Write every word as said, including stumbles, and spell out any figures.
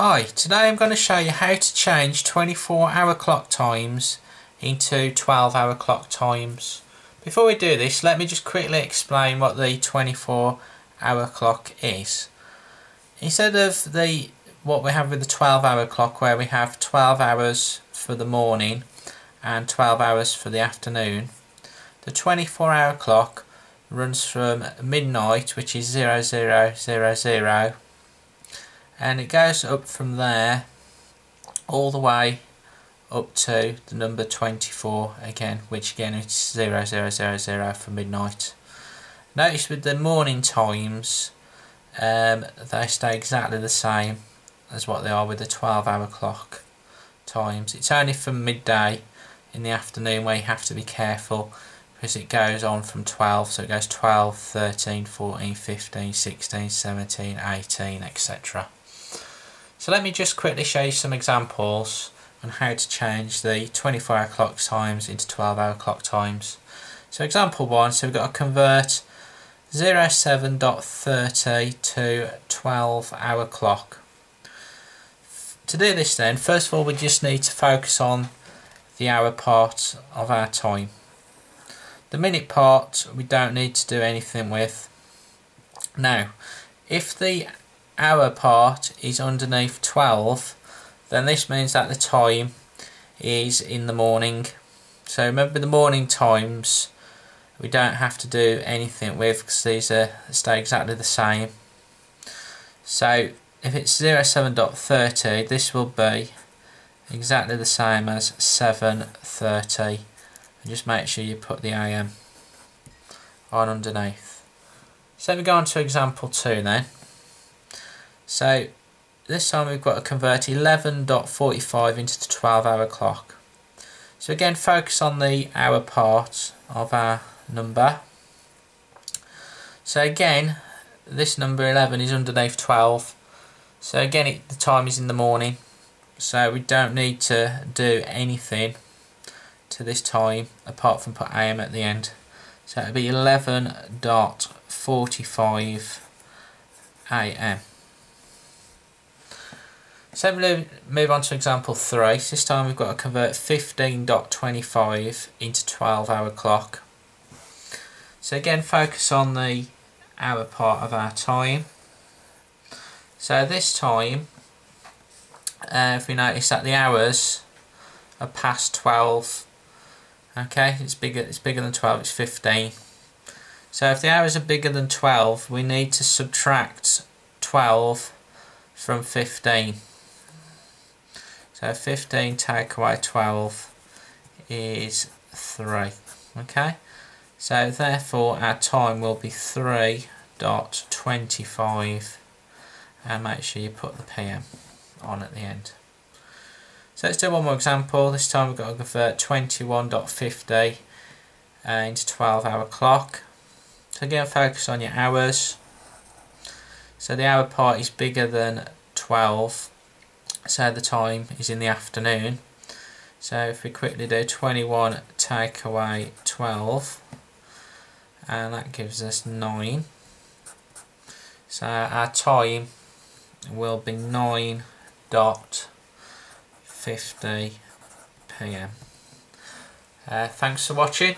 Hi, today I'm going to show you how to change twenty-four hour clock times into twelve hour clock times. Before we do this, let me just quickly explain what the twenty-four hour clock is. Instead of the what we have with the twelve hour clock, where we have twelve hours for the morning and twelve hours for the afternoon, the twenty-four hour clock runs from midnight, which is zero zero zero zero, and it goes up from there all the way up to the number twenty-four again, which again is zero zero zero zero for midnight. Notice with the morning times, um, they stay exactly the same as what they are with the twelve hour clock times. It's only from midday in the afternoon where you have to be careful, because it goes on from twelve, so it goes twelve, thirteen, fourteen, fifteen, sixteen, seventeen, eighteen, et cetera. So let me just quickly show you some examples on how to change the twenty-four hour clock times into twelve hour clock times. So example one, so we've got to convert zero seven dot thirty to twelve hour clock. To do this then, first of all we just need to focus on the hour part of our time. The minute part we don't need to do anything with. Now, if the hour part is underneath twelve, then this means that the time is in the morning. So remember, the morning times we don't have to do anything with, because these are, stay exactly the same. So if it's zero seven dot thirty, this will be exactly the same as seven thirty. Just make sure you put the A M on underneath. So we go on to example two then. So this time we've got to convert eleven dot forty-five into the twelve hour clock. So again, focus on the hour part of our number. So again, this number eleven is underneath twelve. So again, it, the time is in the morning. So we don't need to do anything to this time apart from put A M at the end. So it'll be eleven dot forty-five A M. So we'll move on to example three. This time we've got to convert fifteen dot twenty-five into twelve hour clock. So again, focus on the hour part of our time. So this time, uh, if we notice that the hours are past twelve, okay, it's bigger it's bigger than twelve, it's fifteen. So if the hours are bigger than twelve, we need to subtract twelve from fifteen. So fifteen take away twelve is three. Okay, so therefore our time will be three dot twenty-five, and make sure you put the P M on at the end. So let's do one more example. This time we've got to convert twenty-one dot fifty uh, into twelve hour clock. So again, focus on your hours. So the hour part is bigger than twelve, so the time is in the afternoon. So if we quickly do twenty-one take away twelve, and that gives us nine. So our time will be nine dot fifty P M. Uh, thanks for watching.